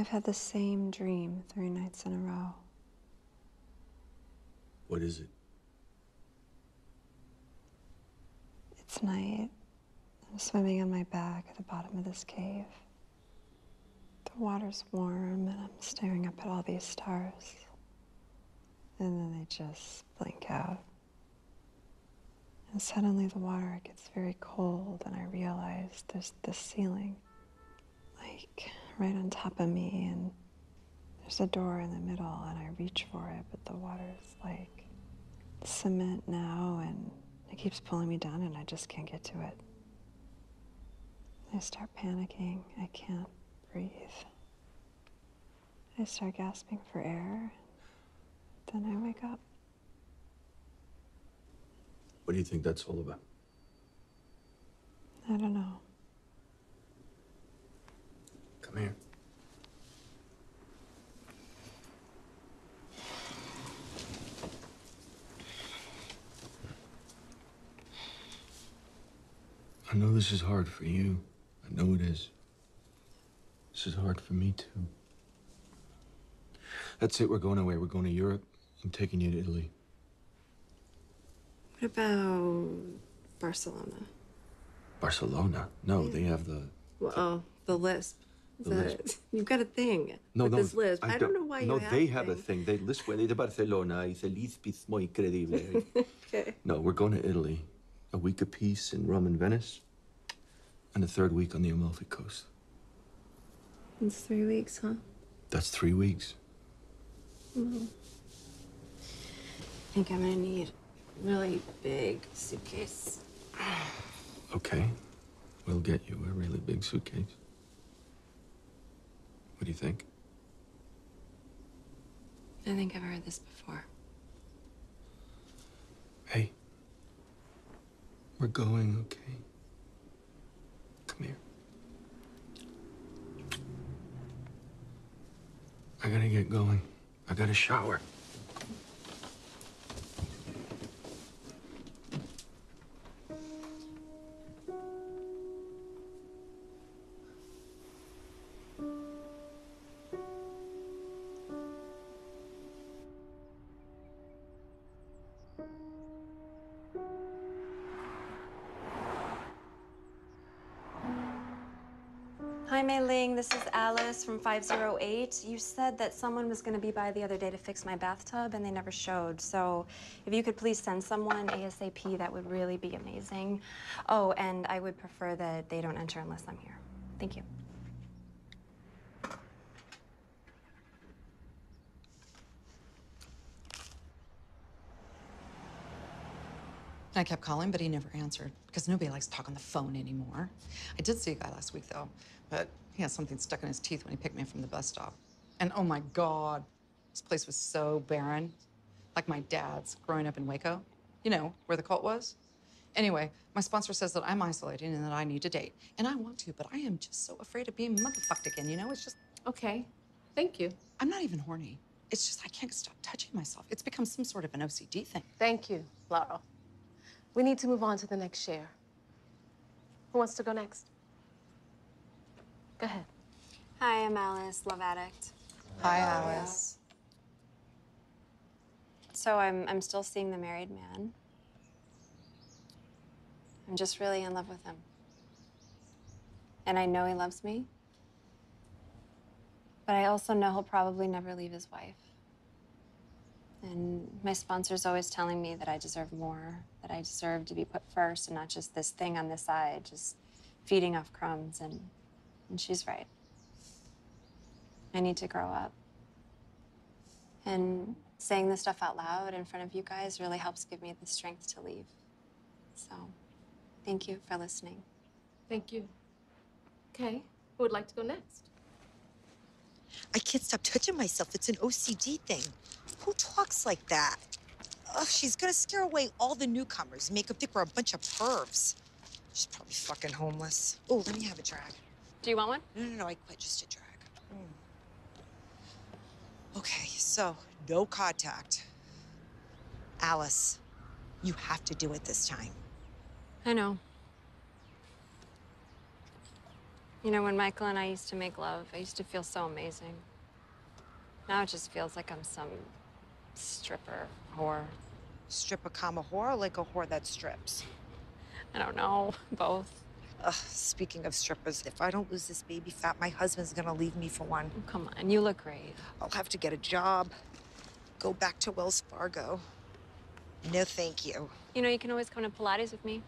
I've had the same dream 3 nights in a row. What is it? It's night. I'm swimming on my back at the bottom of this cave. The water's warm and I'm staring up at all these stars. And then they just blink out. And suddenly the water gets very cold and I realize there's this ceiling, like right on top of me, and there's a door in the middle and I reach for it, but the water's like cement now and it keeps pulling me down and I just can't get to it. I start panicking. I can't breathe. I start gasping for air. Then I wake up. What do you think that's all about? I don't know. Come here. I know this is hard for you. I know it is. This is hard for me too. That's it, we're going away. We're going to Europe. I'm taking you to Italy. What about Barcelona? Barcelona? No, yeah. They have the... Well, oh, the lisp. The lisp. You've got a thing with this lisp. I don't know why you have No, they have a thing. They lisp when they to Barcelona. It's a lisp, it's muy incredible. Okay. No, we're going to Italy. A week apiece in Rome and Venice. And a third week on the Amalfi Coast. It's 3 weeks, huh? That's 3 weeks. Mm-hmm. I think I'm gonna need a really big suitcase. Okay, we'll get you a really big suitcase. What do you think? I think I've heard this before. Hey, we're going, okay? Come here. I gotta get going. I got a shower. Hi, Mei Ling. This is Alice from 508. You said that someone was going to be by the other day to fix my bathtub, and they never showed. So if you could please send someone ASAP, that would really be amazing. Oh, and I would prefer that they don't enter unless I'm here. Thank you. I kept calling, but he never answered, because nobody likes to talk on the phone anymore. I did see a guy last week, though, but he had something stuck in his teeth when he picked me up from the bus stop. And oh my God, this place was so barren, like my dad's growing up in Waco, you know, where the cult was. Anyway, my sponsor says that I'm isolating and that I need to date. And I want to, but I am just so afraid of being motherfucked again, you know? It's just... Okay, thank you. I'm not even horny. It's just I can't stop touching myself. It's become some sort of an OCD thing. Thank you, Laurel. We need to move on to the next share. Who wants to go next? Go ahead. Hi, I'm Alice, love addict. Hi, Alice. So I'm still seeing the married man. I'm just really in love with him. And I know he loves me. But I also know he'll probably never leave his wife. And my sponsor's always telling me that I deserve more, that I deserve to be put first and not just this thing on the side, just feeding off crumbs, and she's right. I need to grow up. And saying this stuff out loud in front of you guys really helps give me the strength to leave. So thank you for listening. Thank you. Okay, who would like to go next? I can't stop touching myself. It's an OCD thing. Who talks like that? Ugh, she's gonna scare away all the newcomers, make them think we're a bunch of pervs. She's probably fucking homeless. Oh, let me have a drag. Do you want one? No, I quit. Just a drag. Mm. Okay, so no contact. Alice, you have to do it this time. I know. You know, when Michael and I used to make love, I used to feel so amazing. Now it just feels like I'm some stripper, whore. Stripper, comma, whore, or like a whore that strips? I don't know, both. Ugh, speaking of strippers, if I don't lose this baby fat, my husband's gonna leave me for one. Oh, come on, you look great. I'll have to get a job, go back to Wells Fargo. No, thank you. You know, you can always come to Pilates with me.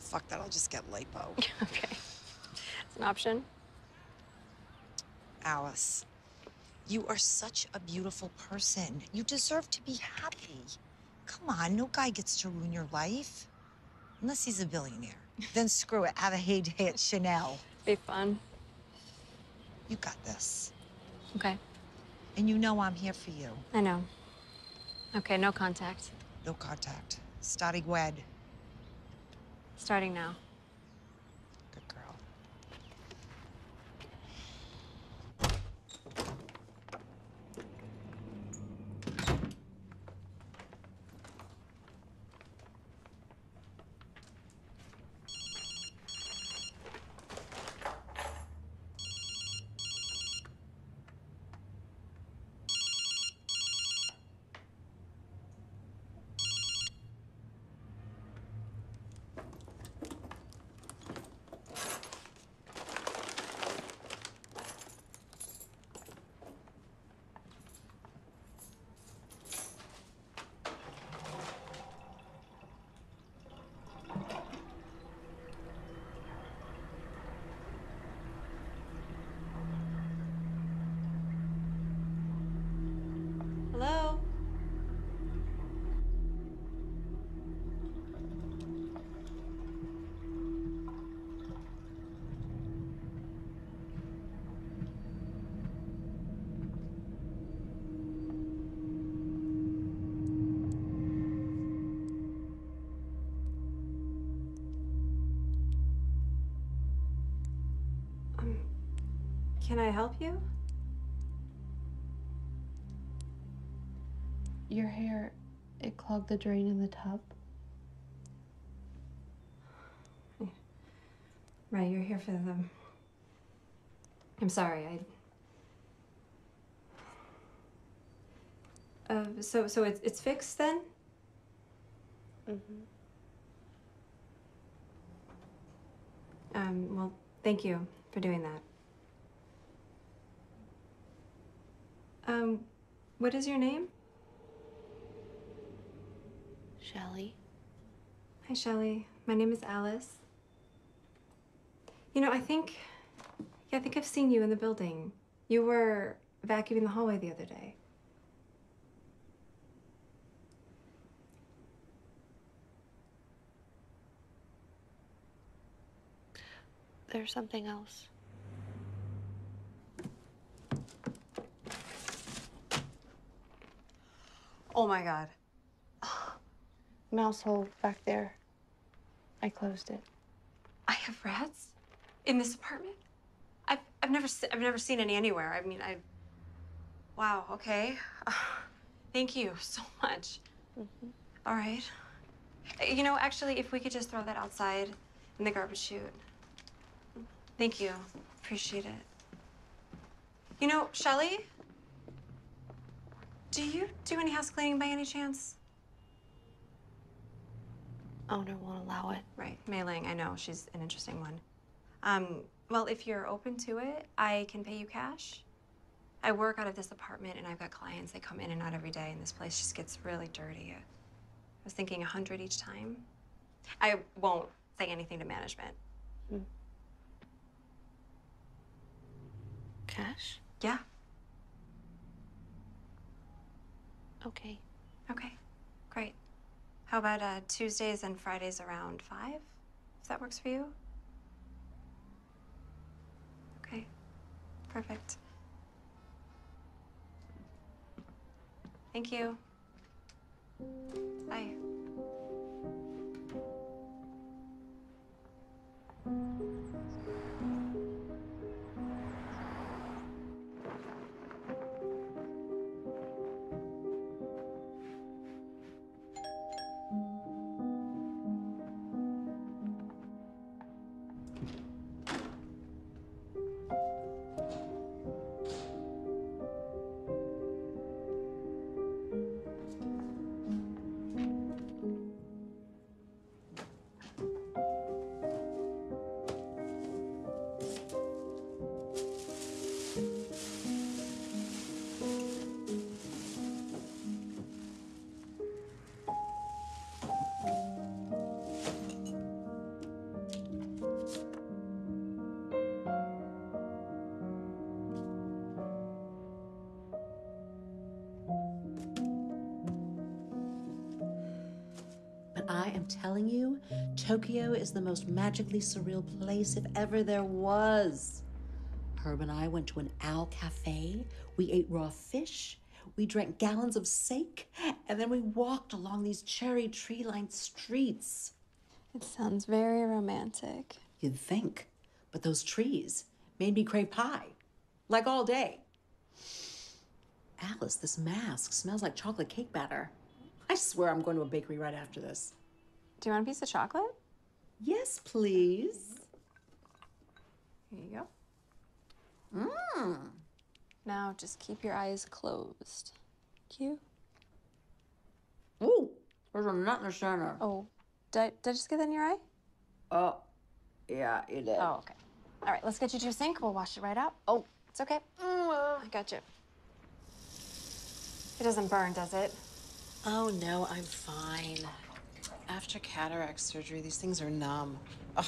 Fuck that, I'll just get lipo. Okay, it's an option. Alice, you are such a beautiful person. You deserve to be happy. Come on, no guy gets to ruin your life. Unless he's a billionaire. Then screw it, have a heyday at Chanel. Be fun. You got this. Okay. And you know I'm here for you. I know. Okay, no contact. No contact. Starting when? Starting now. Good girl. Can I help you? Your hair, it clogged the drain in the tub. Right, you're here for them. I'm sorry, I... So it's fixed then? Mm-hmm. Well, thank you for doing that. What is your name? Shelley. Hi, Shelley. My name is Alice. You know, I think I've seen you in the building. You were vacuuming the hallway the other day. There's something else. Oh my God. Mouse hole back there. I closed it. I have rats in this apartment? I've never seen any anywhere. I mean, wow, okay. Thank you so much. Mm-hmm. All right. You know, actually, if we could just throw that outside in the garbage chute. Thank you, appreciate it. You know, Shelley? Do you do any house cleaning by any chance? Owner won't allow it. Right, Mei Ling, I know, she's an interesting one. Well, if you're open to it, I can pay you cash. I work out of this apartment and I've got clients, they come in and out every day and this place just gets really dirty. I was thinking 100 each time. I won't say anything to management. Hmm. Cash? Yeah. Okay. Okay, great. How about Tuesdays and Fridays around 5? If that works for you? Okay, perfect. Thank you. Bye. I am telling you, Tokyo is the most magically surreal place if ever there was. Herb and I went to an owl cafe, we ate raw fish, we drank gallons of sake, and then we walked along these cherry tree-lined streets. It sounds very romantic. You'd think, but those trees made me crave pie, like all day. Alice, this mask smells like chocolate cake batter. I swear I'm going to a bakery right after this. Do you want a piece of chocolate? Yes, please. Here you go. Mmm. Now just keep your eyes closed. Cue. Ooh, there's a nut in the center. Oh, did I just get that in your eye? Oh, yeah, you did. Oh, okay. All right, let's get you to a sink. We'll wash it right out. Oh, it's okay. I got you. It doesn't burn, does it? Oh, no, I'm fine. After cataract surgery, these things are numb. Ugh.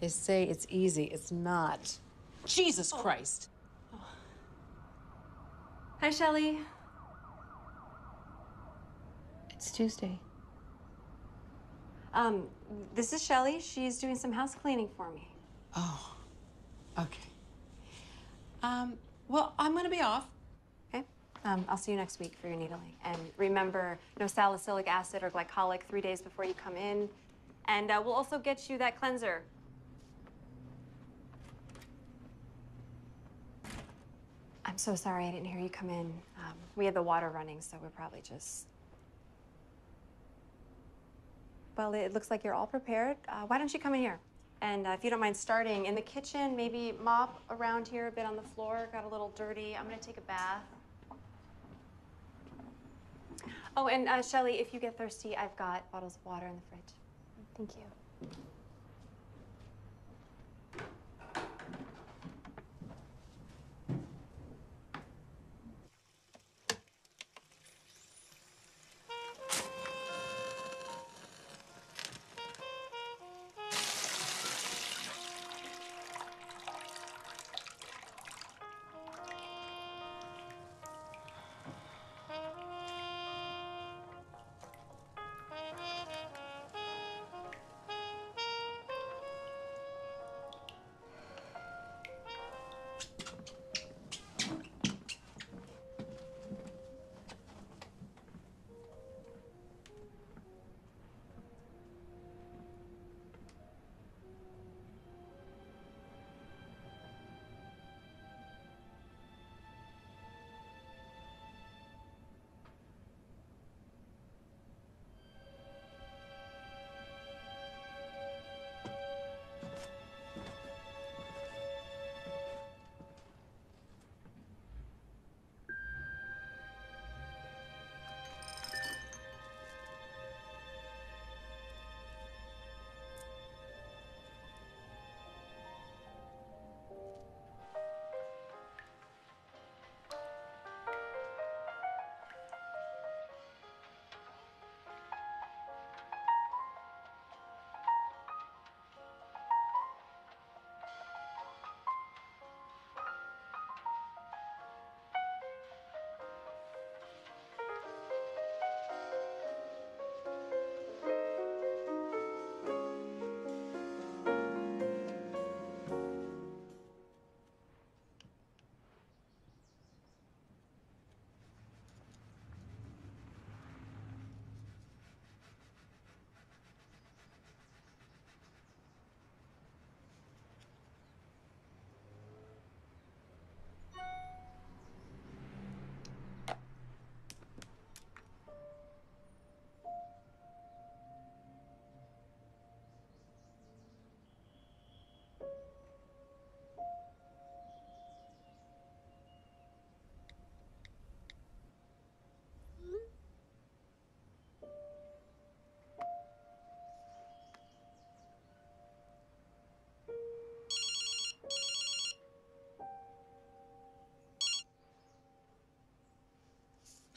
They say it's easy. It's not. Jesus Christ. Oh. Hi, Shelley. It's Tuesday. This is Shelley. She's doing some house cleaning for me. Oh, okay. Well, I'm gonna be off. I'll see you next week for your needling. And remember, no salicylic acid or glycolic 3 days before you come in. And we'll also get you that cleanser. I'm so sorry I didn't hear you come in. We had the water running, so we're probably just... Well, it looks like you're all prepared. Why don't you come in here? And if you don't mind starting in the kitchen, maybe mop around here a bit on the floor. Got a little dirty. I'm gonna take a bath. Oh, and Shelley, if you get thirsty, I've got bottles of water in the fridge. Thank you.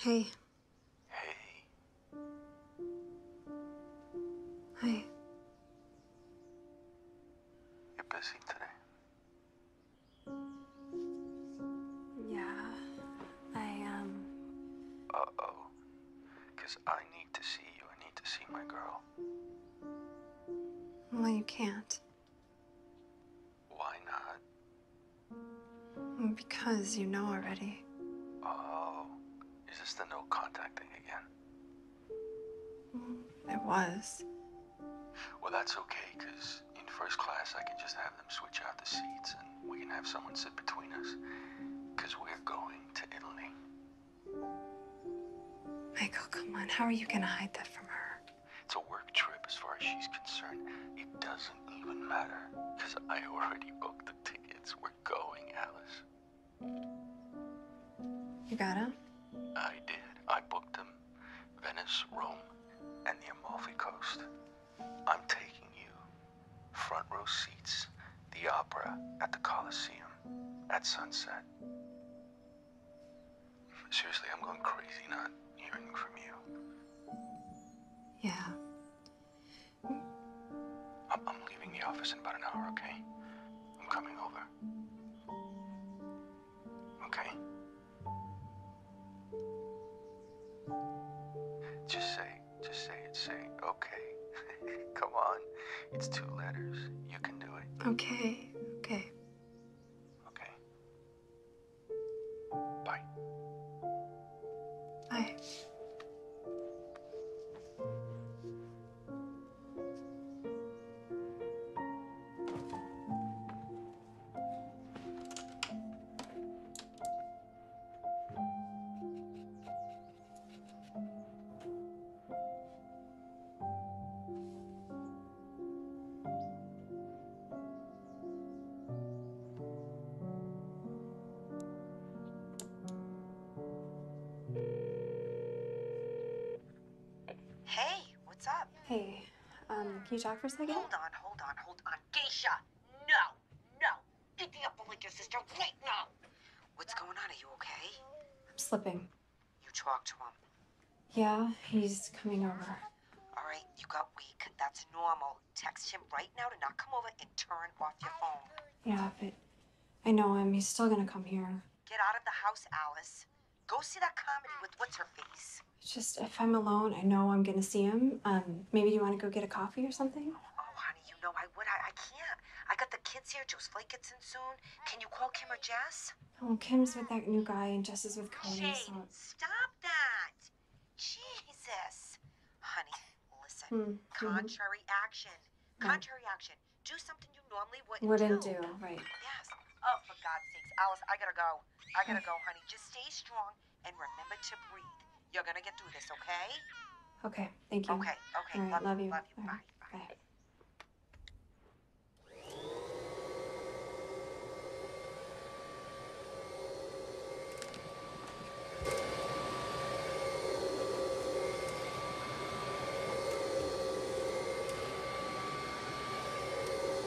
Hey. Hey. Hi. You're busy today. Yeah, I, Uh-oh. 'Cause I need to see you. I need to see my girl. Well, you can't. Why not? Because you know already. Oh, is this the no contact thing again? It was. Well, that's okay, because in first class, I can just have them switch out the seats and we can have someone sit between us, because we're going to Italy. Michael, come on. How are you going to hide that from her? It's a work trip as far as she's concerned. It doesn't even matter, because I already booked the tickets. We're going, Alice. You got them? I did. I booked them. Venice, Rome, and the Amalfi Coast. I'm taking you. Front row seats. The opera at the Colosseum. At sunset. Seriously, I'm going crazy not hearing from you. Yeah. I'm leaving the office in about an hour, okay? I'm coming over. Okay? Just say it, say, okay. Come on, it's 2 letters. You can do it. Okay, okay. Hey, can you talk for a second? Hold on. Keisha, no. Pick me up, like your sister, right now. What's going on? Are you okay? I'm slipping. You talk to him? Yeah, he's coming over. All right, you got weak. That's normal. Text him right now to not come over and turn off your phone. Yeah, but I know him. He's still gonna come here. Get out of the house, Alice. Go see that comedy with what's-her-face. It's just, if I'm alone, I know I'm gonna see him. Maybe you wanna go get a coffee or something? Oh, honey, you know I would. I can't. I got the kids here. Joe's flight gets in soon. Can you call Kim or Jess? Oh, Kim's with that new guy and Jess is with Cody, so... Stop that! Jesus! Honey, listen. Contrary action. Contrary action. Do something you normally wouldn't do. Right. Yes. Oh, for God's sakes, Alice, I gotta go, honey. Just stay strong and remember to breathe. You're gonna get through this, okay? Okay, thank you. Okay. All right, love you. Love you. Right. Bye.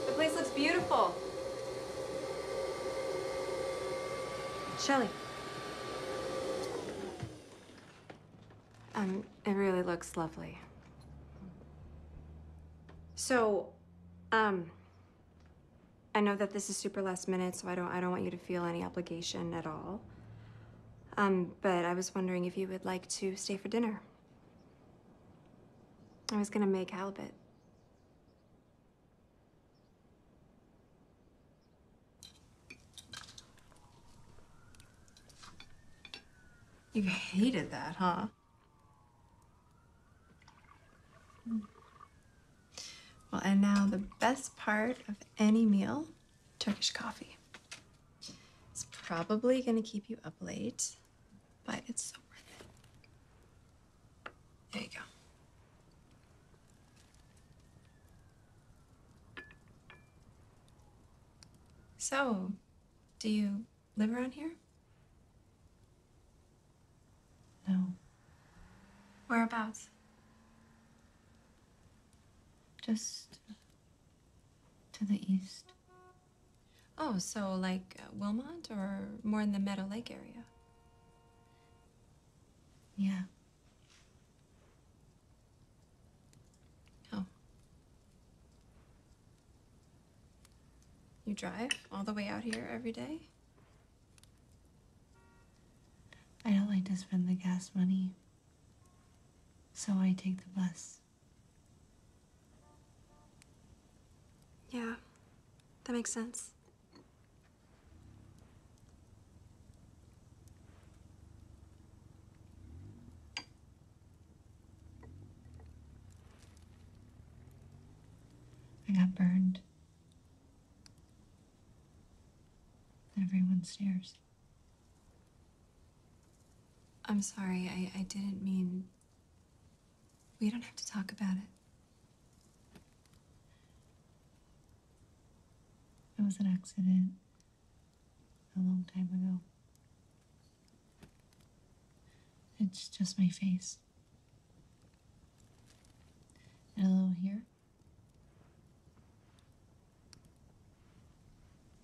The place looks beautiful. Shelley. It really looks lovely. So, I know that this is super last minute, so I don't want you to feel any obligation at all. But I was wondering if you would like to stay for dinner. I was gonna make halibut. You hated that, huh? Well, and now the best part of any meal, Turkish coffee. It's probably going to keep you up late, but it's so worth it. There you go. So, do you live around here? No. Whereabouts? Just to the east. Oh, so like Wilmot or more in the Meadow Lake area? Yeah. Oh. You drive all the way out here every day? I don't like to spend the gas money, so I take the bus. Yeah, that makes sense. I got burned. Everyone stares. I'm sorry, I didn't mean... We don't have to talk about it. It was an accident a long time ago. It's just my face. And a little here.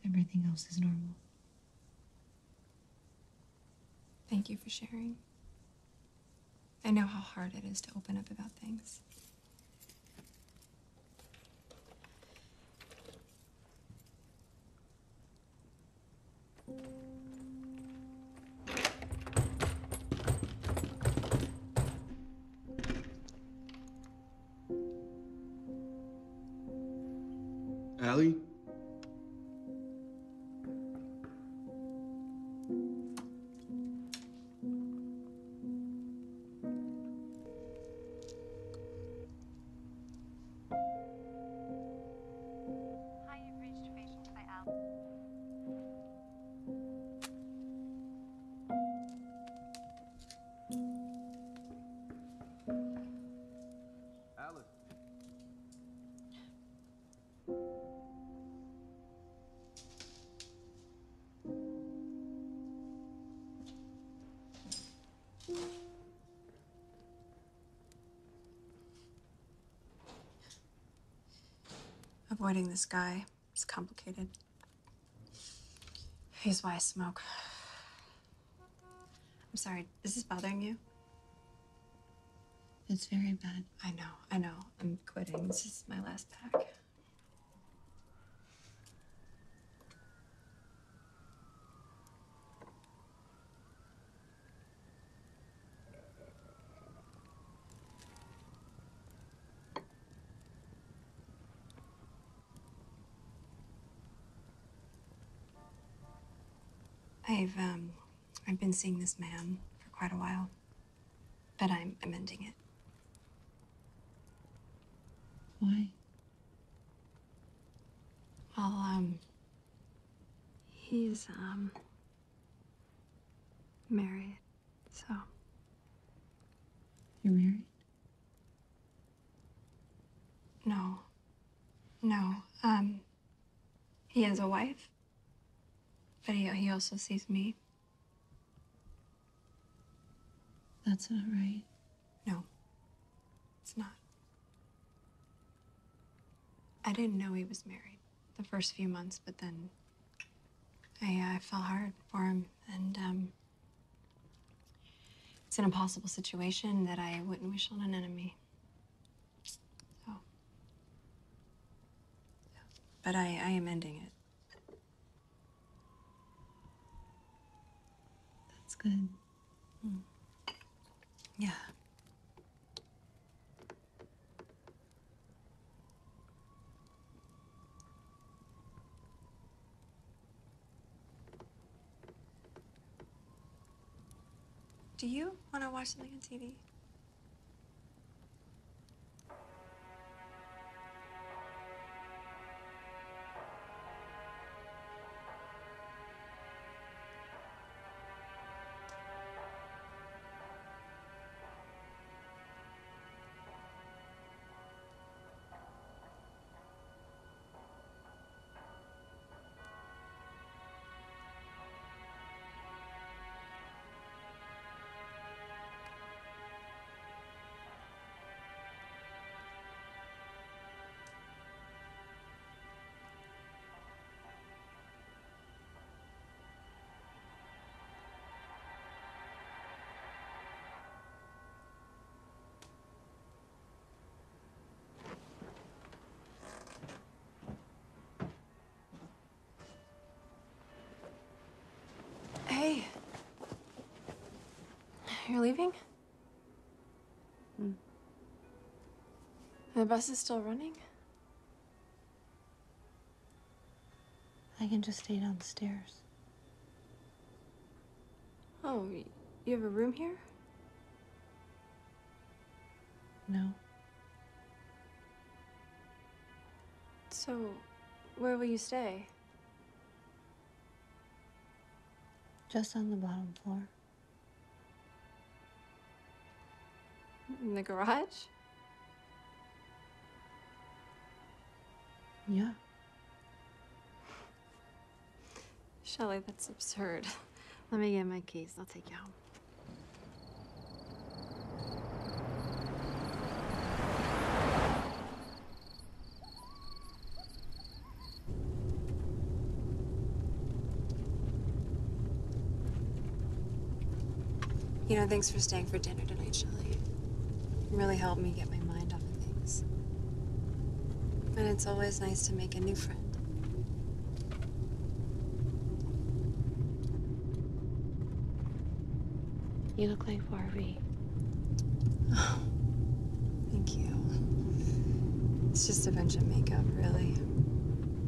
Everything else is normal. Thank you for sharing. I know how hard it is to open up about things. Allie? Avoiding this guy is complicated. He's why I smoke. I'm sorry, is this bothering you? It's very bad. I know. I'm quitting. This is my last pack. I've been seeing this man for quite a while, but I'm ending it. Why? Well, he's, married, so. You're married? No, he has a wife. But he also sees me. That's not right. No, it's not. I didn't know he was married the first few months, but then I fell hard for him. And it's an impossible situation that I wouldn't wish on an enemy. So, yeah. But I am ending it. Good. Mm. Yeah. Do you want to watch something on TV? You're leaving? Mm. The bus is still running? can just stay downstairs. Oh, you have a room here? No. So, where will you stay? Just on the bottom floor. In the garage? Yeah. Shelley, that's absurd. Let me get my keys. I'll take you home. You know, thanks for staying for dinner tonight, Shelley. It really helped me get my mind off of things. And it's always nice to make a new friend. You look like Barbie. Oh, thank you. It's just a bunch of makeup, really.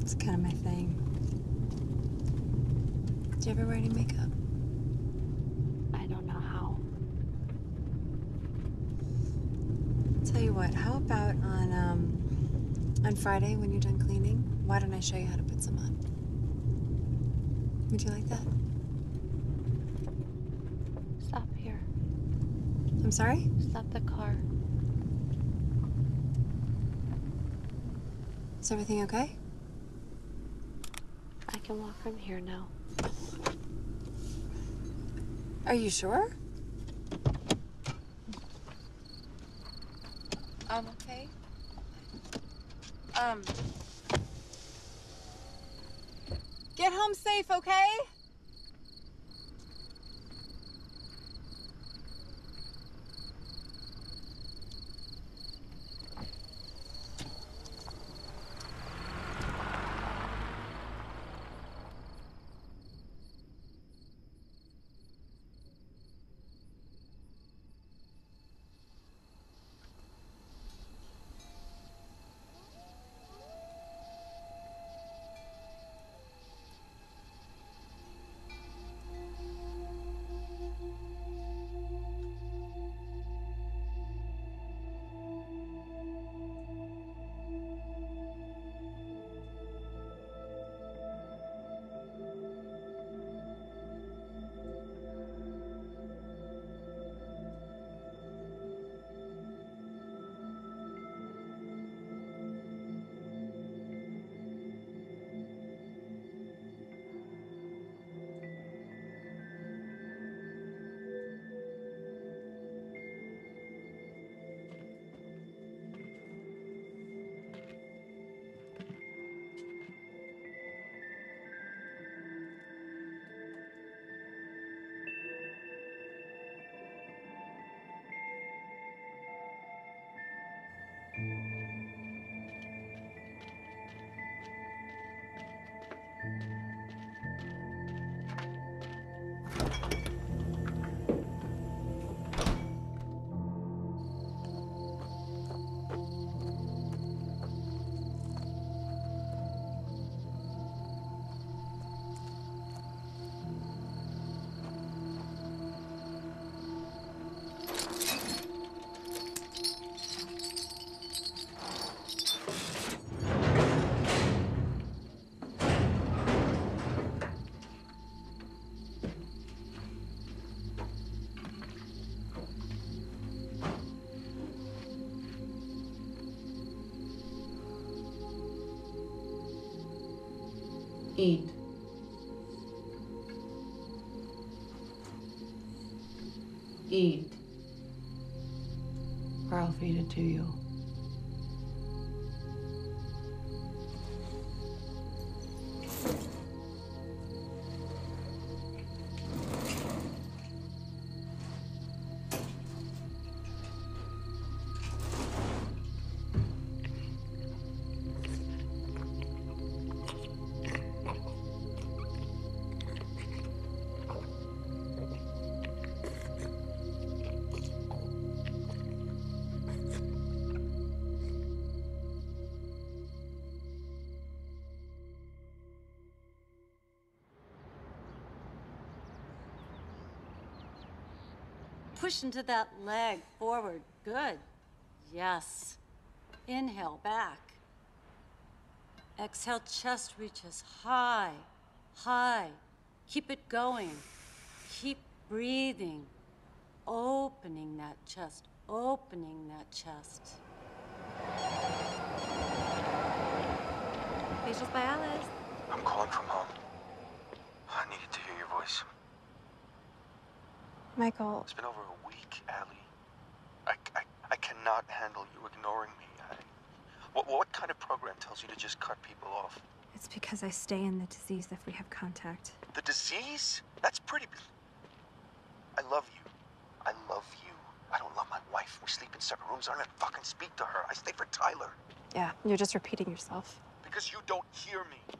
It's kind of my thing. Do you ever wear any makeup? I don't know how. Tell you what, how about on Friday when you're done cleaning, why don't I show you how to put some on? Would you like that? Stop here. I'm sorry? Stop the car. Is everything okay? I can walk from here now. Are you sure? I'm okay. Get home safe, okay? Eat. Eat. Or I'll feed it to you. Push into that leg forward. Good. Yes. Inhale, back. Exhale, chest reaches high, high. Keep it going. Keep breathing. Opening that chest, opening that chest. Facials by Alice. I'm calling from home. I needed to hear your voice. Michael. It's been over a week, Allie. I cannot handle you ignoring me. What kind of program tells you to just cut people off? It's because I stay in the disease if we have contact. The disease? That's pretty... I love you. I love you. I don't love my wife. We sleep in separate rooms. I don't even fucking speak to her. I stay for Tyler. Yeah, you're just repeating yourself. Because you don't hear me.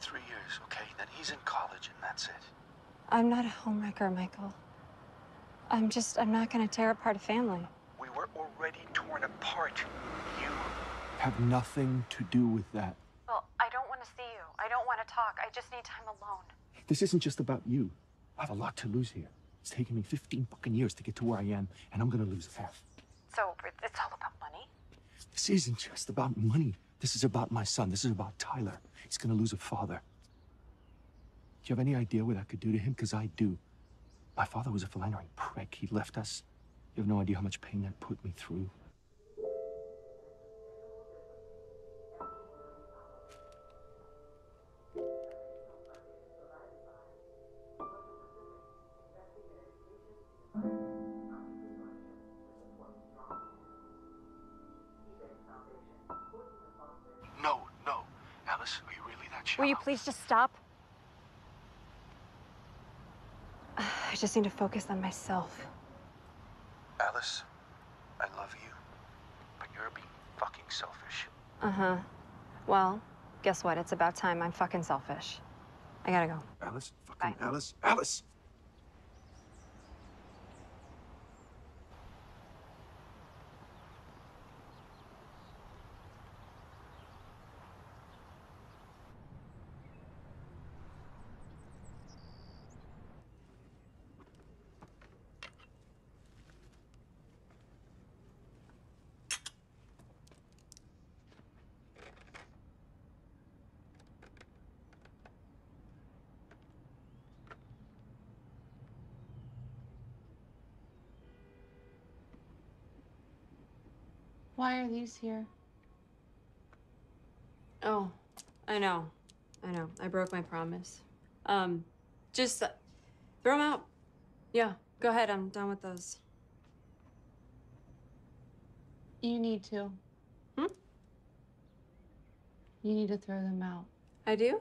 3 years, okay? Then he's in college and that's it. I'm not a homewrecker, Michael. I'm not gonna tear apart a family. We were already torn apart. You have nothing to do with that. Well, I don't want to see you. I don't want to talk. I just need time alone. This isn't just about you. I have a lot to lose here. It's taken me 15 fucking years to get to where I am, and I'm gonna lose half. So it's all about money? This isn't just about money. This is about my son. This is about Tyler. He's gonna lose a father. Do you have any idea what that could do to him? Because I do. My father was a philandering prick. He left us. You have no idea how much pain that put me through. No, no. Alice, are you really that shy? Will you please just stop? I just need to focus on myself. Alice, I love you, but you're being fucking selfish. Uh-huh. Well, guess what? It's about time I'm fucking selfish. I gotta go. Alice, fucking bye. Alice, Alice! Why are these here? Oh, I know. I broke my promise. Just throw them out. Yeah, go ahead. I'm done with those. You need to. Hmm? You need to throw them out. I do?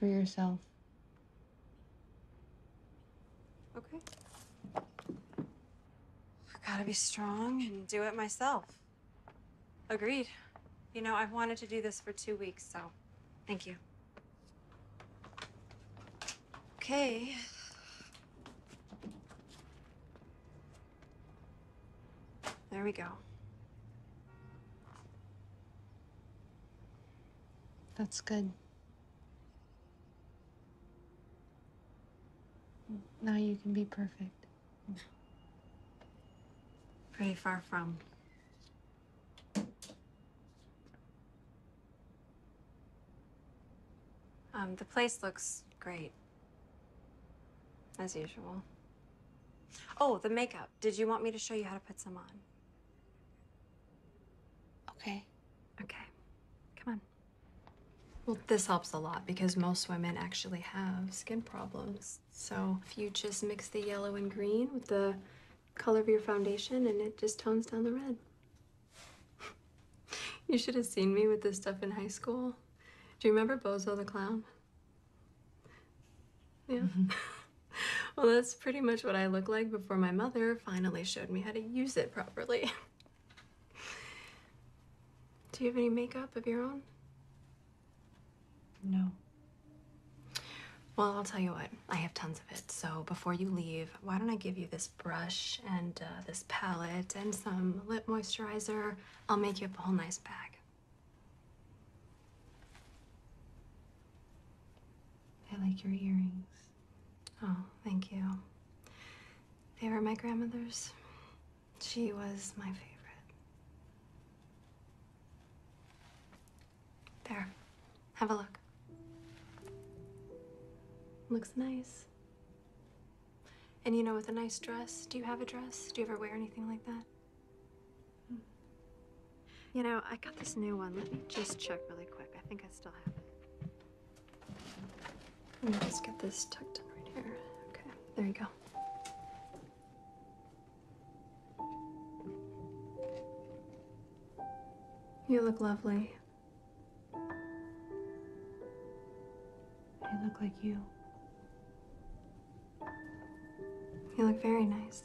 For yourself. Okay. Gotta be strong and do it myself. Agreed. You know, I've wanted to do this for 2 weeks, so thank you. Okay. There we go. That's good. Now you can be perfect. Pretty far from. The place looks great. As usual. Oh, the makeup. Did you want me to show you how to put some on? Okay. Okay. Come on. Well, this helps a lot because most women actually have skin problems. So if you just mix the yellow and green with the color of your foundation and it just tones down the red. You should have seen me with this stuff in high school. Do you remember Bozo the Clown? Yeah. Mm-hmm. Well, that's pretty much what I looked like before my mother finally showed me how to use it properly. Do you have any makeup of your own? No. Well, I'll tell you what, I have tons of it. So before you leave, why don't I give you this brush and this palette and some lip moisturizer. I'll make you up a whole nice bag. I like your earrings. Oh, thank you. They were my grandmother's. She was my favorite. There, have a look. Looks nice. And you know, with a nice dress, do you have a dress? Do you ever wear anything like that? Hmm. You know, I got this new one. Let me just check really quick. I think I still have it. Let me just get this tucked in right here. Okay, there you go. You look lovely. You look like you. You look very nice.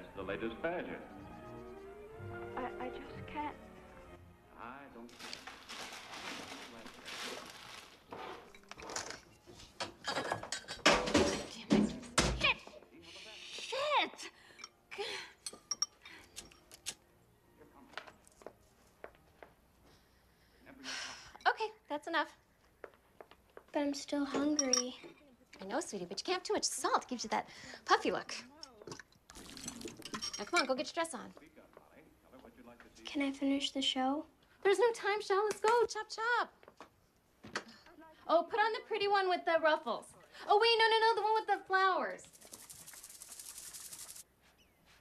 That's the latest badger. I just can't. I don't care. Damn it. Shit! Shit! Okay, that's enough. But I'm still hungry. I know, sweetie, but you can't have too much salt. It gives you that puffy look. Now, come on, go get your dress on. Can I finish the show? There's no time, Shell. Let's go. Chop, chop. Oh, put on the pretty one with the ruffles. Oh, wait, no, the one with the flowers.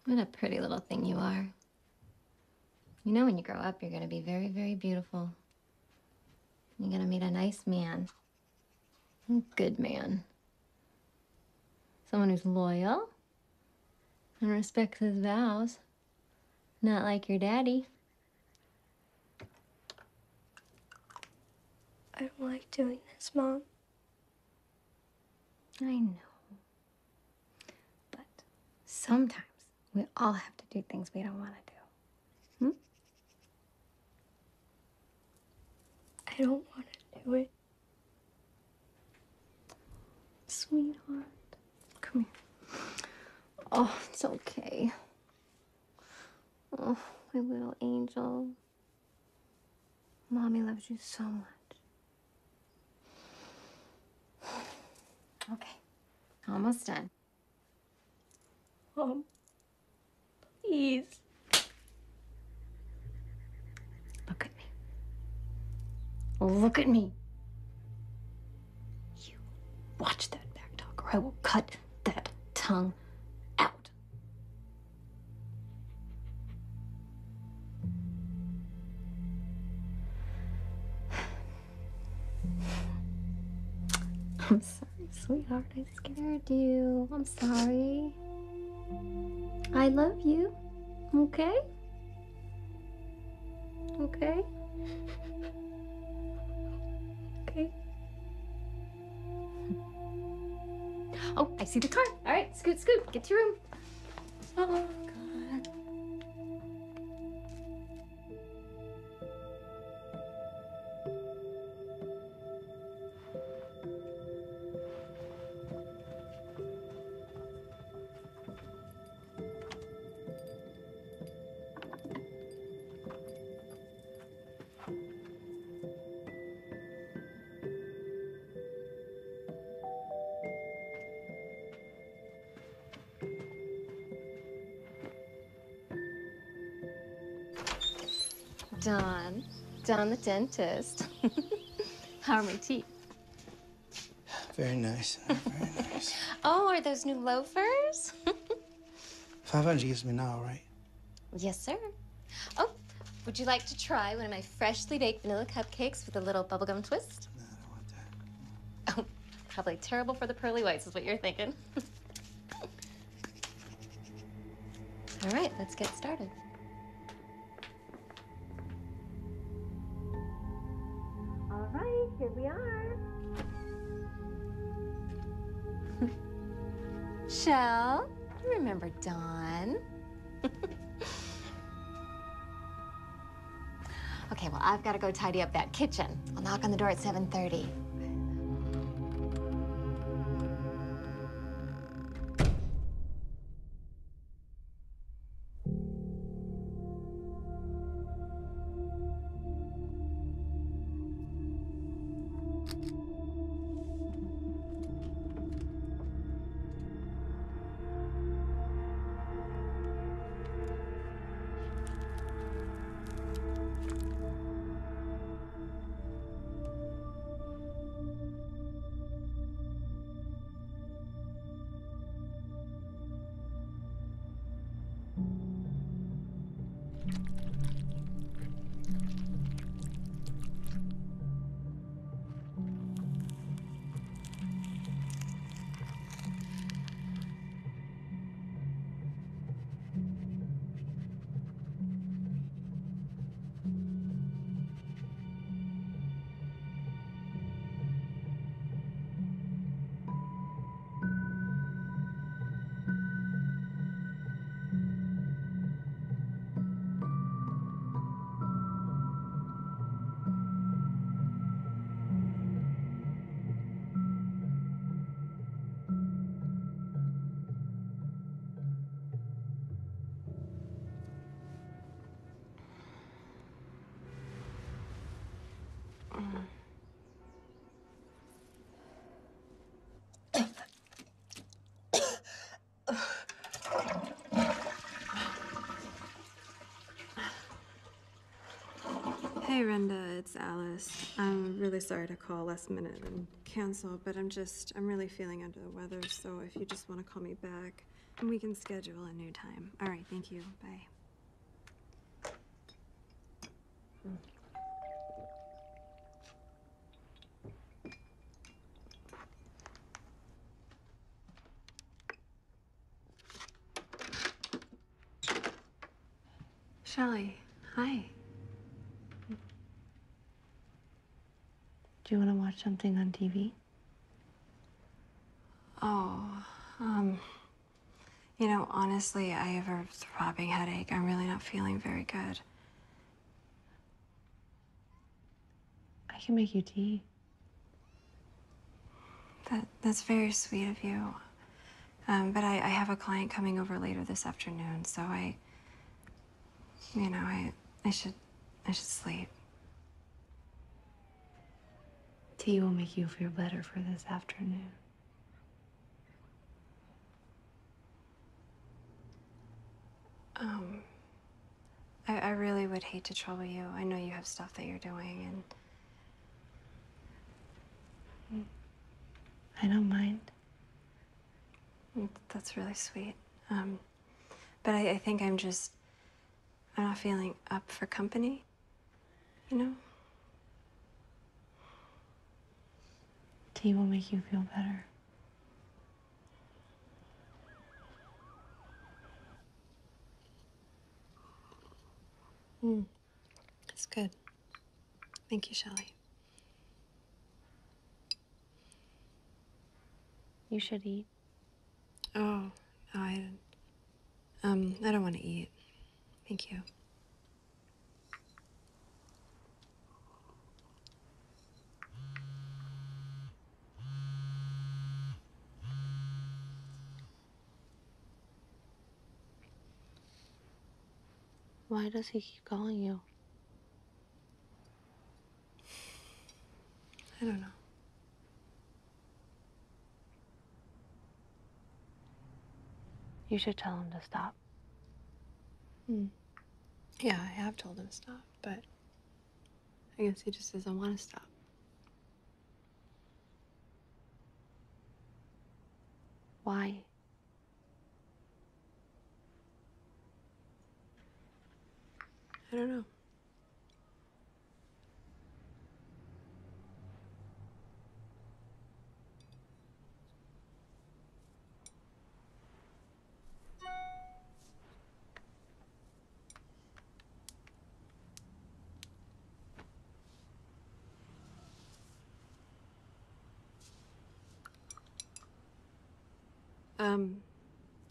What a pretty little thing you are. You know, when you grow up, you're going to be very, very beautiful. You're going to meet a nice man. A good man. Someone who's loyal. And respects his vows. Not like your daddy. I don't like doing this, Mom. I know. But sometimes we all have to do things we don't want to do. I don't want to do it. Sweetheart. Come here. Oh, it's okay. Oh, my little angel. Mommy loves you so much. Okay, almost done. Mom, please. Look at me. Look at me. You watch that back talk, or I will cut that tongue out. I'm sorry, sweetheart. I scared you. I'm sorry. I love you. Okay? Okay? Okay. Oh, I see the car. All right, scoot, scoot. Get to your room. Oh, God. Don the dentist. How are my teeth? Very nice. Very nice. Oh, are those new loafers? 500 gives me now, right? Yes, sir. Oh, would you like to try one of my freshly baked vanilla cupcakes with a little bubblegum twist? No, I don't want that. Oh, probably terrible for the pearly whites is what you're thinking. All right, let's get started. Here we are. Shell, you remember Dawn. Okay, well, I've got to go tidy up that kitchen. I'll knock on the door at 7:30. Hey, Renda, it's Alice. I'm really sorry to call last minute and cancel, but I'm really feeling under the weather, so if you just want to call me back, we can schedule a new time. All right, thank you. Bye. Shelley, hi. Do you want to watch something on TV? Oh, you know, honestly, I have a throbbing headache. I'm really not feeling very good. I can make you tea. That's very sweet of you. But I have a client coming over later this afternoon, so I should sleep. Tea will make you feel better for this afternoon. I really would hate to trouble you. I know you have stuff that you're doing, and I don't mind. That's really sweet. But I think I'm not feeling up for company, you know? Tea will make you feel better. That's good. Thank you, Shelley. You should eat. Oh, I don't want to eat. Thank you. Why does he keep calling you? I don't know. You should tell him to stop. Yeah, I have told him to stop, but I guess he just doesn't want to stop. Why? I don't know.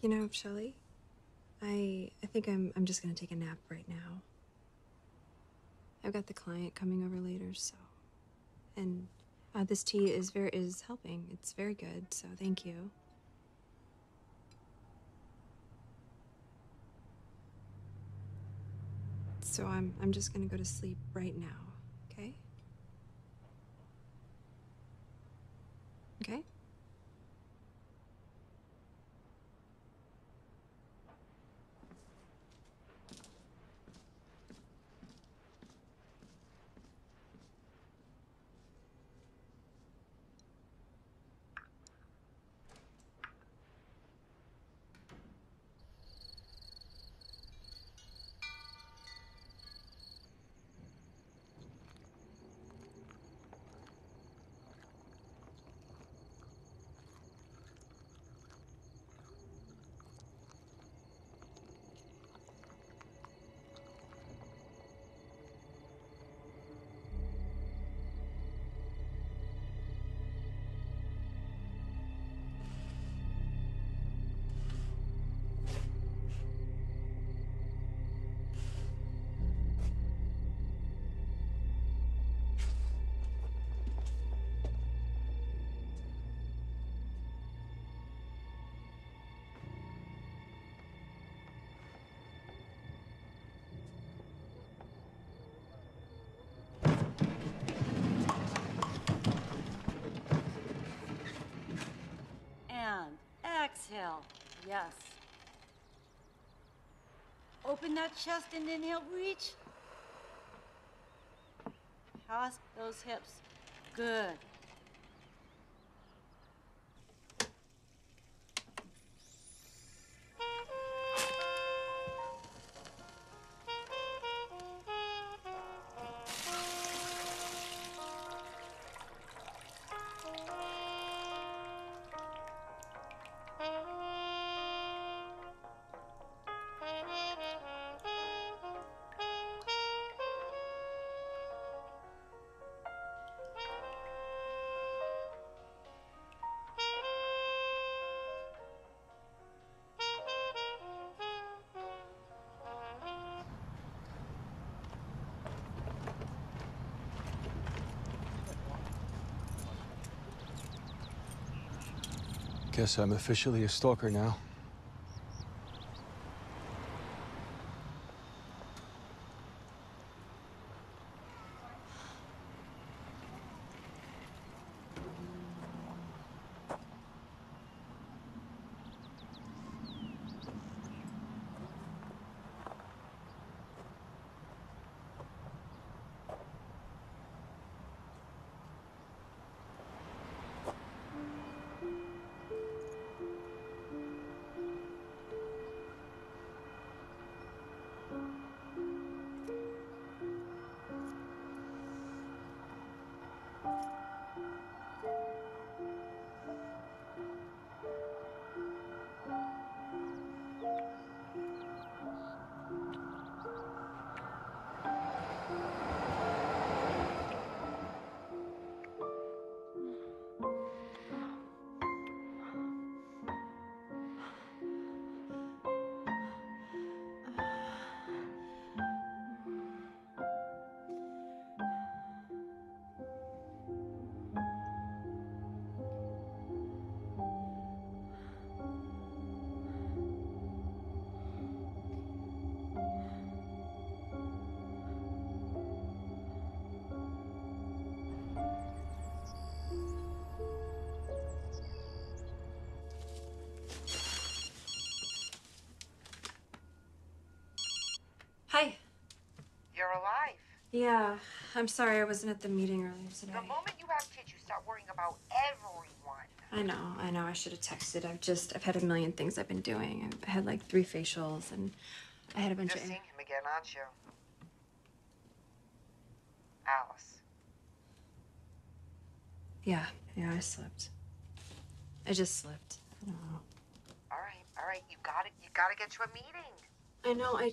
You know, Shelley, I think I'm just gonna take a nap right now. I've got the client coming over later, so. And this tea is helping. It's very good, so thank you. So I'm just gonna go to sleep right now, okay? Okay? Exhale, yes. Open that chest and inhale, reach. Pass those hips, good. Guess I'm officially a stalker now. Hi. You're alive. Yeah, I'm sorry I wasn't at the meeting earlier today. The moment you have kids, you start worrying about everyone. I know, I should have texted. I've had a million things I've been doing. I had like 3 facials and I had a bunch of... You're seeing him again, aren't you? Alice. Yeah, I slipped. I just slipped. I don't know. All right, you gotta get to a meeting. I know, I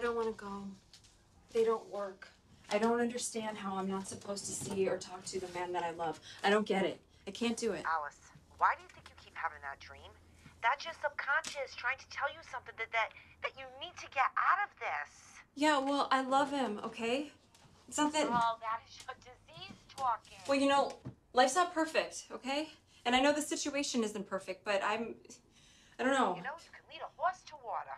don't want to go. They don't work. I don't understand how I'm not supposed to see or talk to the man that I love. I don't get it. I can't do it. Alice, why do you think you keep having that dream? That's your subconscious trying to tell you something that you need to get out of this. Yeah, well, I love him, okay? It's not that... Oh, that is your disease talking. Well, you know, life's not perfect, okay? And I know the situation isn't perfect, but I don't know. You know, you can lead a horse to water.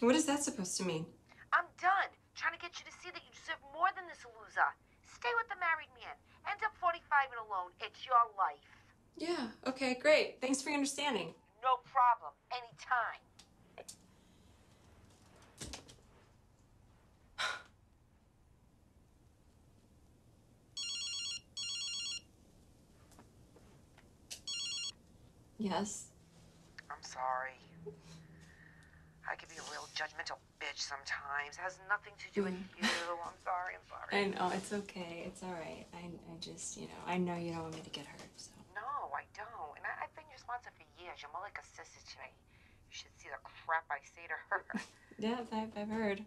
What is that supposed to mean? I'm done trying to get you to see that you deserve more than this loser. Stay with the married man. End up 45 and alone. It's your life. Yeah, okay, great. Thanks for your understanding. No problem. Anytime. Yes? I'm sorry. I can be a real judgmental bitch sometimes. It has nothing to do with you. I'm sorry. I know, it's okay. It's all right. I just, you know, I know you don't want me to get hurt, so. No, I don't. And I've been your sponsor for years. You're more like a sister to me. You should see the crap I say to her. Yes, I've heard.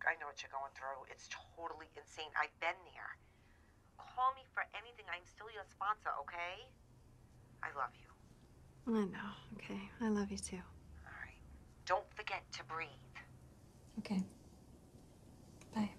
I know what you're going through. It's totally insane. I've been there. Call me for anything. I'm still your sponsor, okay? I love you. I know. Okay. I love you, too. Don't forget to breathe. Okay. Bye.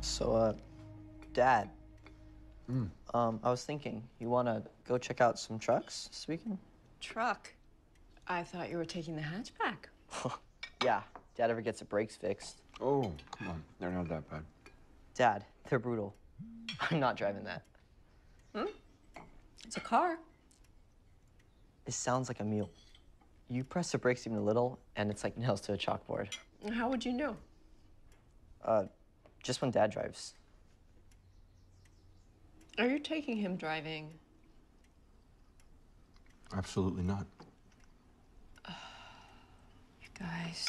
So, Dad, I was thinking, you want to go check out some trucks this weekend? Truck? I thought you were taking the hatchback. Yeah, Dad ever gets the brakes fixed. Oh, come on. They're not that bad. Dad, they're brutal. I'm not driving that. It's a car. This sounds like a mule. You press the brakes even a little, and it's like nails to a chalkboard. How would you know? Just when Dad drives. Are you taking him driving? Absolutely not. You guys.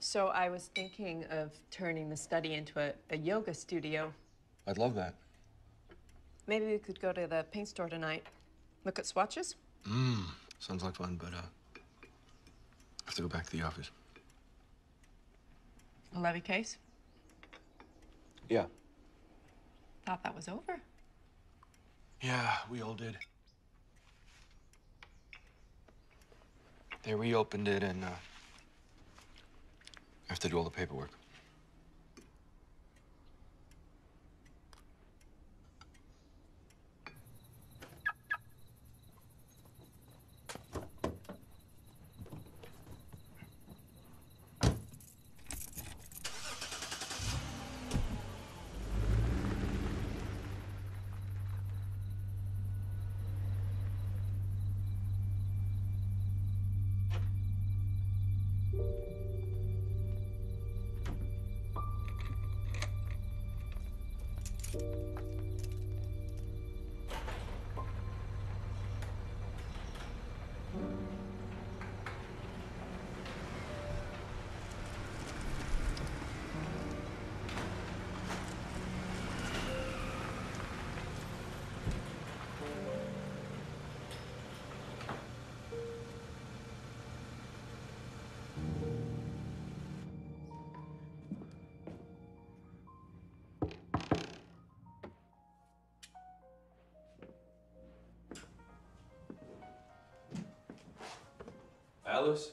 So I was thinking of turning the study into a yoga studio. I'd love that. Maybe we could go to the paint store tonight. Look at swatches? Sounds like fun, but I have to go back to the office. A levy case? Yeah. Thought that was over. Yeah, we all did. They reopened it and I have to do all the paperwork. Alice?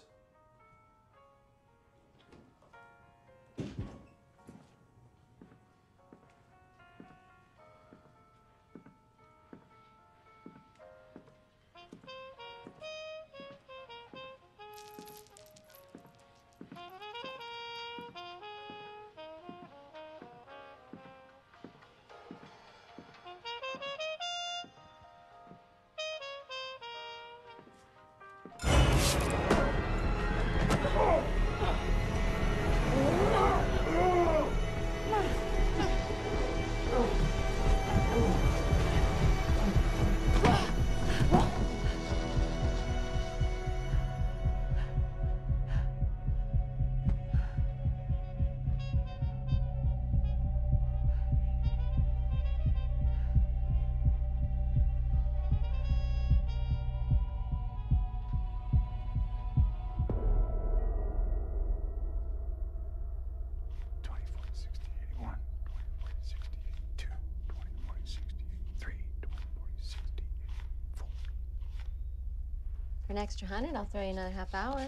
For an extra 100, I'll throw you another half hour.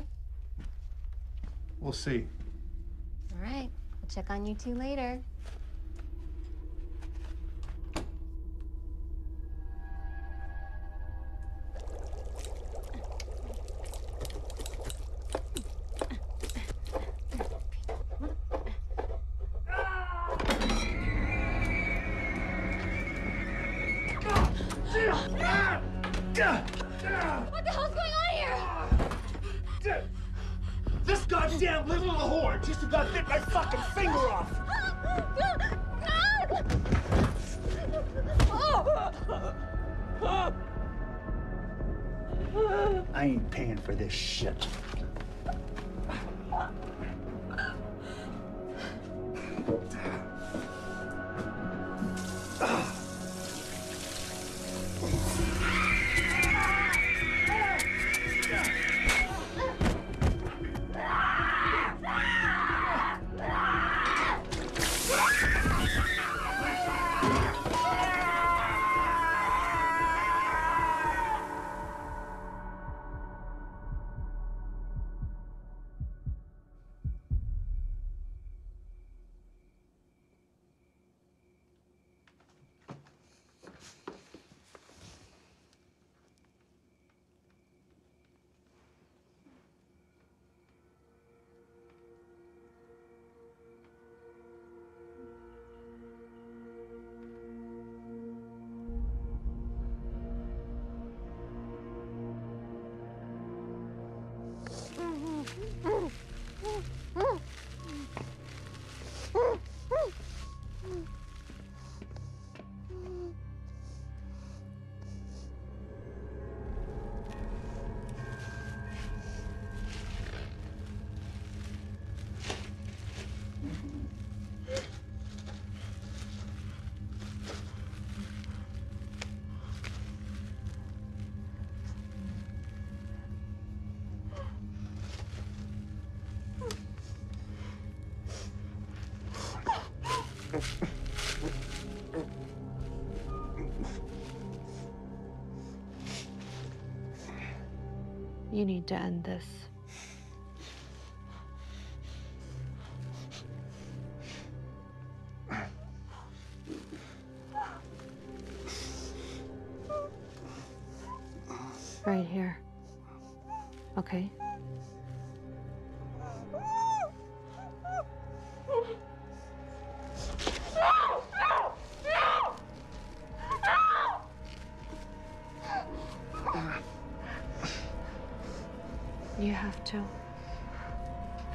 We'll see. All right, I'll check on you two later. You need to end this. Right here. Okay?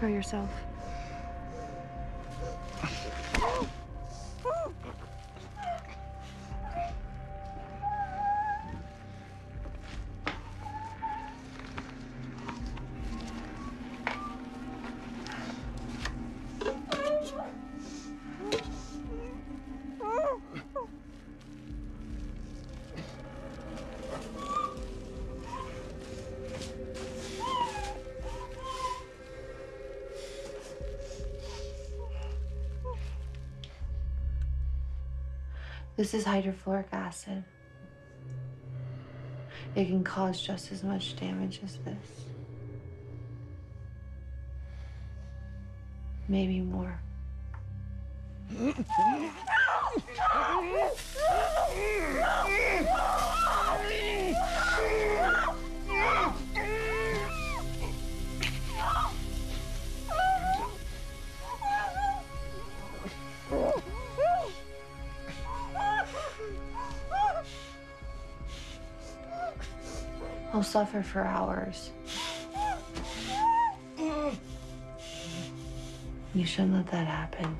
For yourself. This is hydrofluoric acid. It can cause just as much damage as this. Maybe more. I'll suffer for hours. You shouldn't let that happen.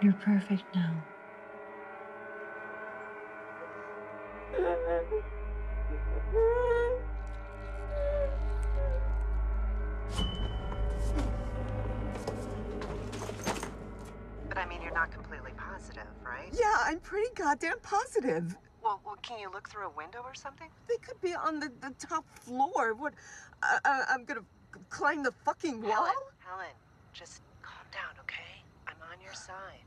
You're perfect now. But I mean, you're not completely positive, right? Yeah, I'm pretty goddamn positive. Well, can you look through a window or something? They could be on the top floor. What? I'm gonna climb the fucking wall? Helen, just calm down, okay? I'm on your side.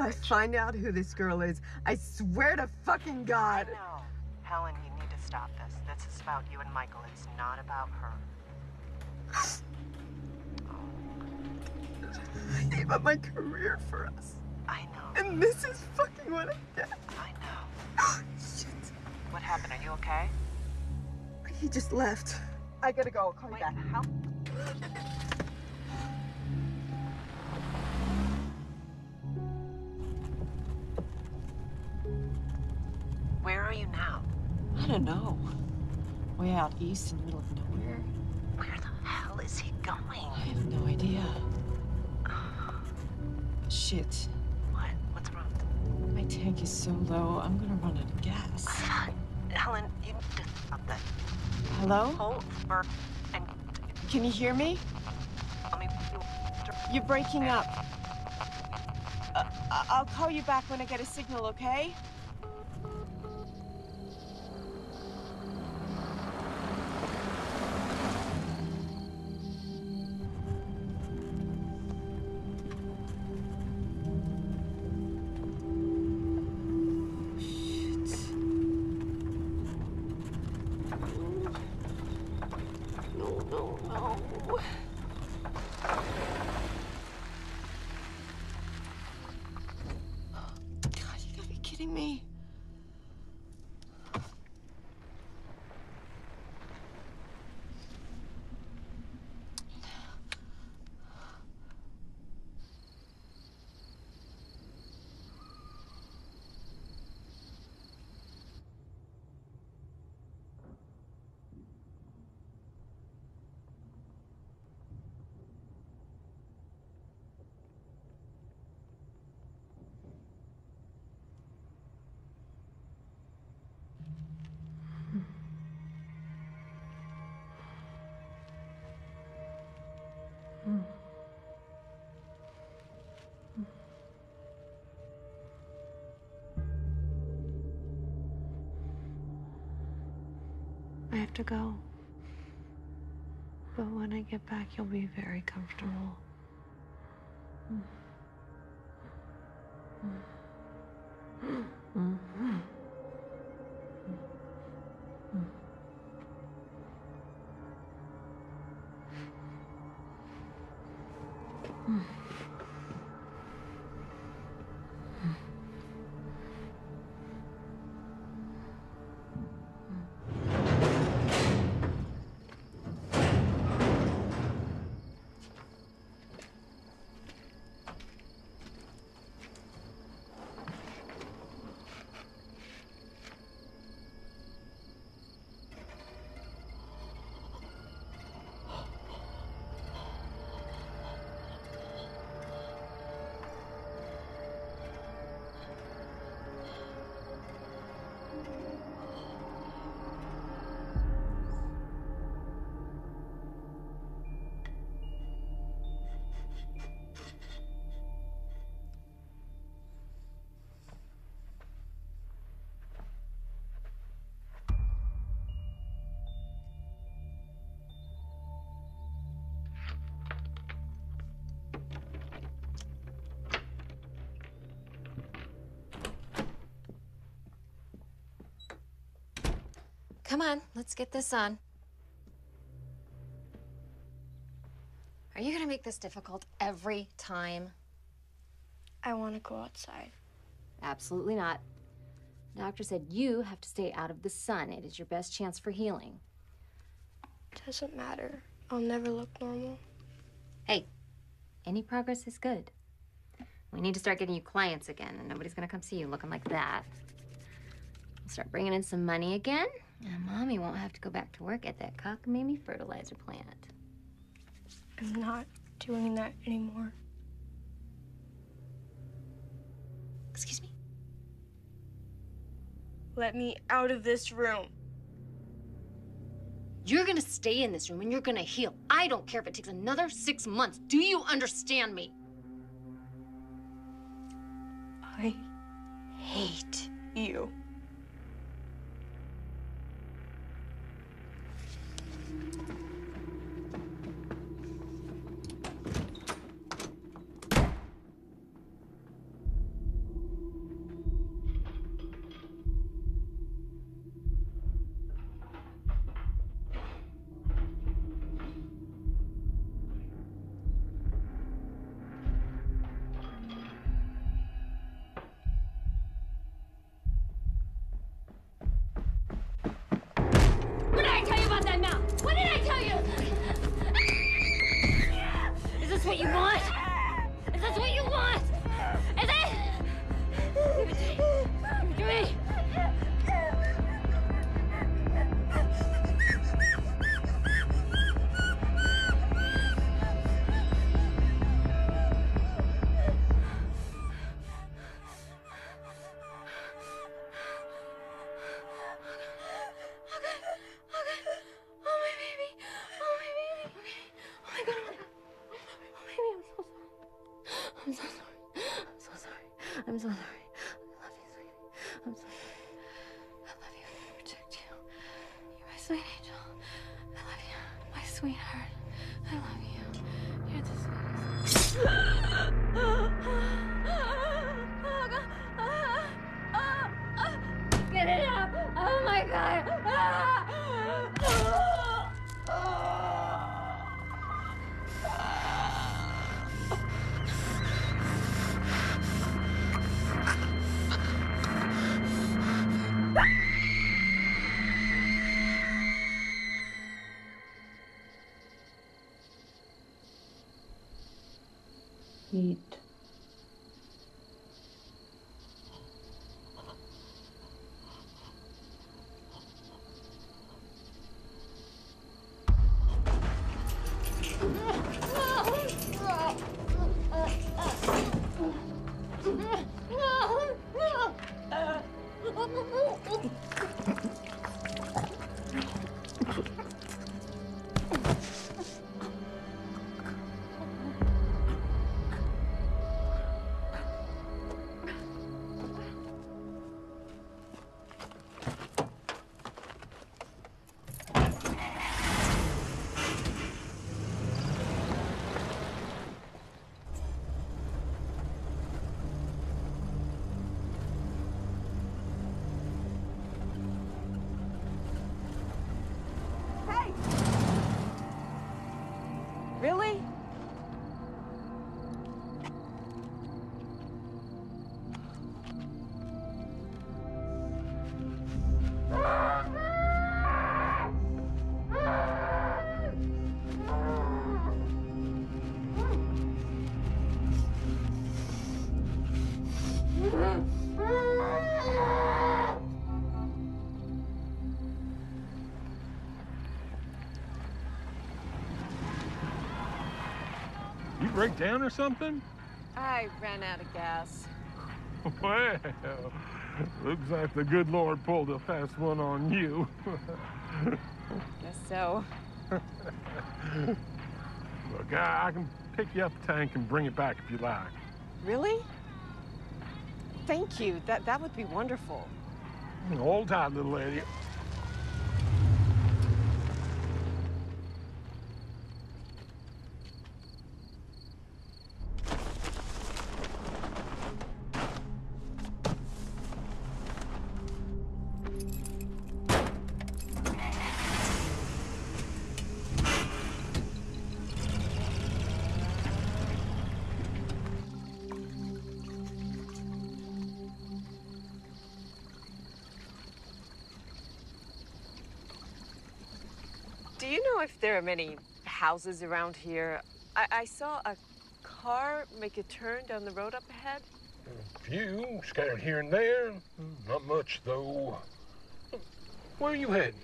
I find out who this girl is, I swear to fucking God. I know. Helen, you need to stop this. This is about you and Michael. It's not about her. Oh. They gave up my career for us. I know. And this is fucking what I get. I know. What happened? Are you okay? He just left. I gotta go. I'll call you back. How? Where are you now? I don't know. Way out east in the middle of nowhere. Where the hell is he going? I have no idea. Shit. What? What's wrong? My tank is so low, I'm gonna run out of gas. Helen, you need to stop that. Hello? Over and... Can you hear me? You're breaking up. I'll call you back when I get a signal, okay? I have to go. But when I get back, you'll be very comfortable. Come on, let's get this on. Are you gonna make this difficult every time? I wanna go outside. Absolutely not. The doctor said you have to stay out of the sun. It is your best chance for healing. Doesn't matter. I'll never look normal. Hey, any progress is good. We need to start getting you clients again, and nobody's gonna come see you looking like that. We'll start bringing in some money again. And Mommy won't have to go back to work at that cockamamie fertilizer plant. I'm not doing that anymore. Excuse me? Let me out of this room. You're gonna stay in this room and you're gonna heal. I don't care if it takes another 6 months. Do you understand me? I hate you. what you want? If that's what you want, is it? Give it to me. Give it to me. Eat. Break down or something? I ran out of gas. Well, looks like the good Lord pulled a fast one on you. Guess so. Look, I can pick you up a tank and bring it back if you like. Really? Thank you. That would be wonderful. Hold tight, little lady. There are many houses around here. I saw a car make a turn down the road up ahead. A few scattered here and there. Not much, though. Where are you heading?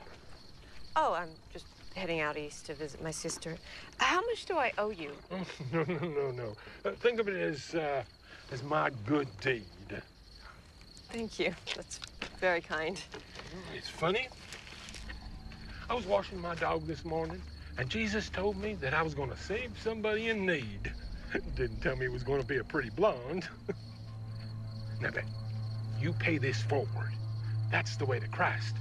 Oh, I'm just heading out east to visit my sister. How much do I owe you? No. Think of it as my good deed. Thank you. That's very kind. It's funny. I was washing my dog this morning, and Jesus told me that I was going to save somebody in need. Didn't tell me it was going to be a pretty blonde. Now, Ben, you pay this forward. That's the way to Christ.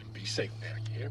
And be safe now, you hear?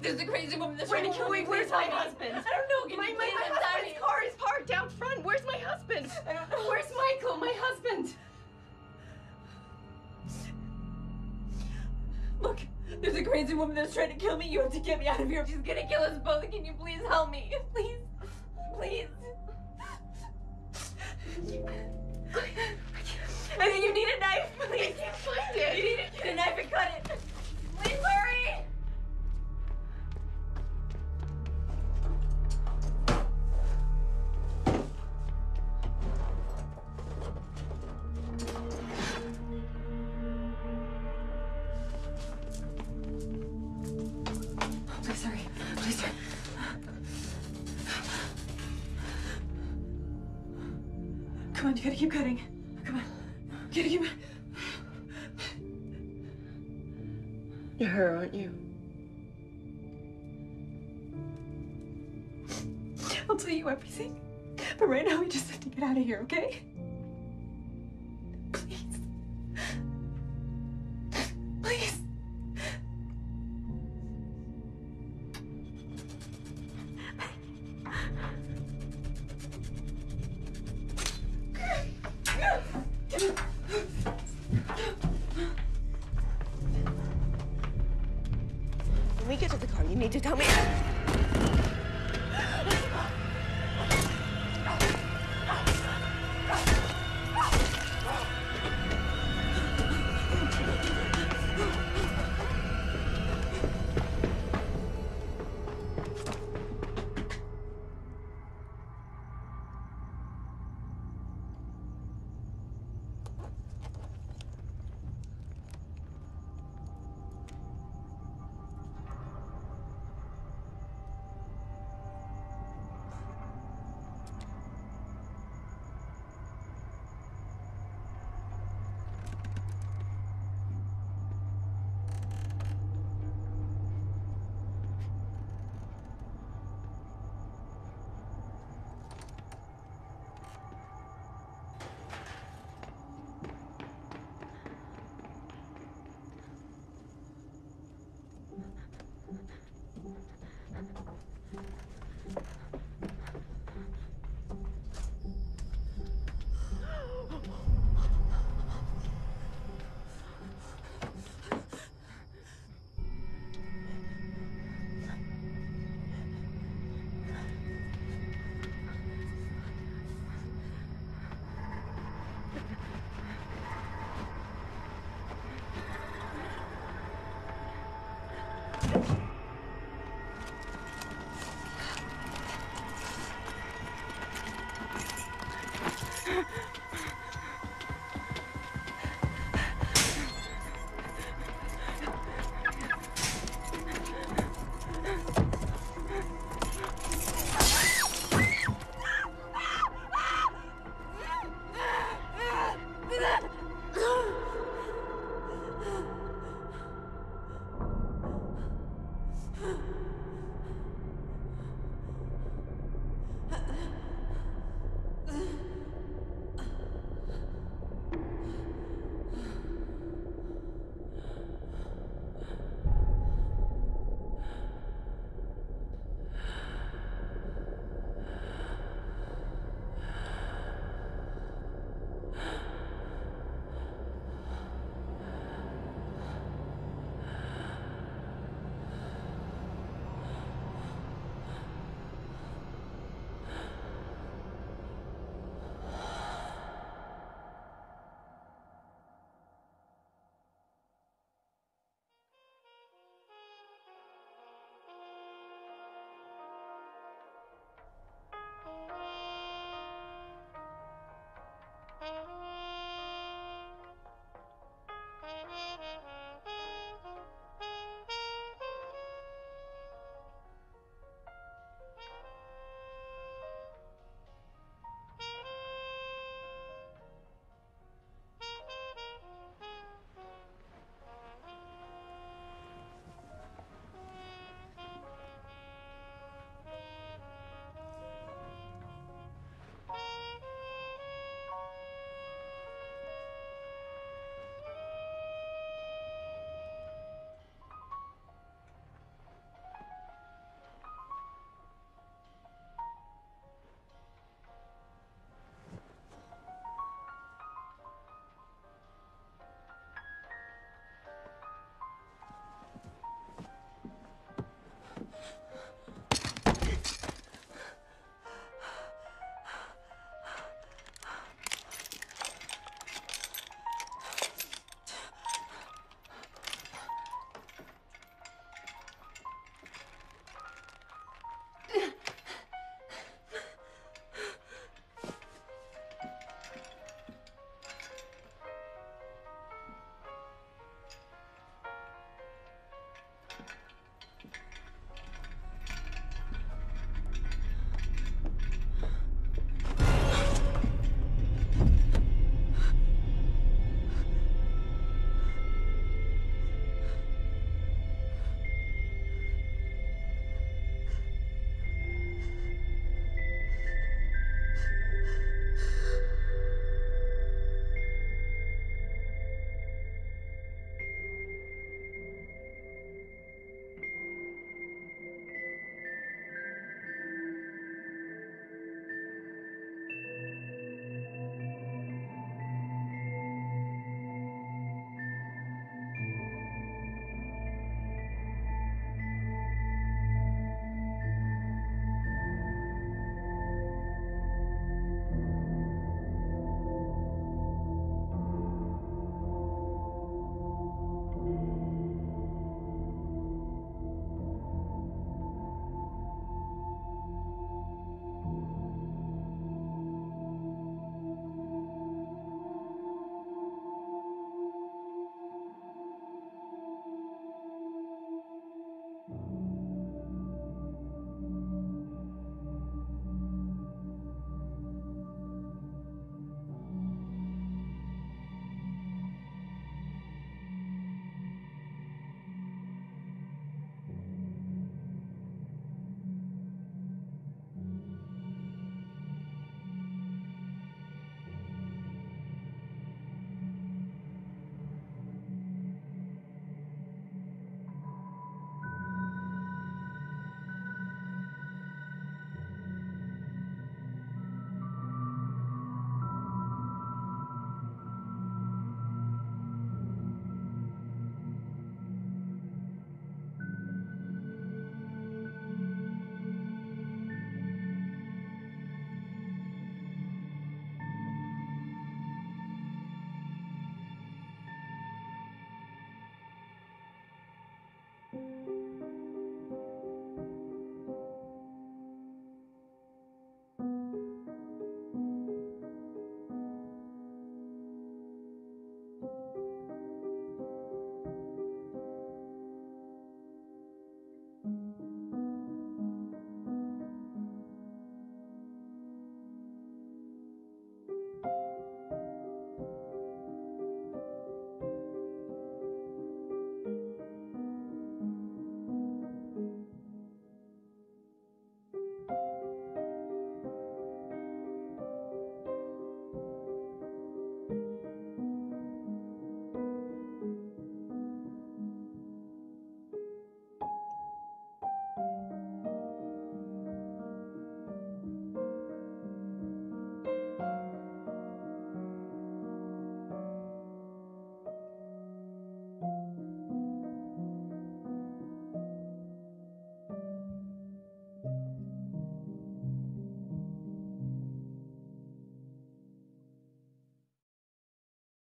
There's a crazy woman that's trying to kill me. Where's my husband? I don't know. My husband's car is parked out front. Where's my husband? I don't know. Where's Michael, my husband? Look, there's a crazy woman that's trying to kill me. You have to get me out of here. She's gonna kill us both. Can you please help me? Please. Please. I think you need a knife, please. I can't find it. You need to get a knife and cut it. Please hurry. Come on, you gotta keep cutting. Come on. You gotta keep... You're her, aren't you? I'll tell you everything. But right now, we just have to get out of here, okay? Please. Please. When we get to the car, you need to tell me.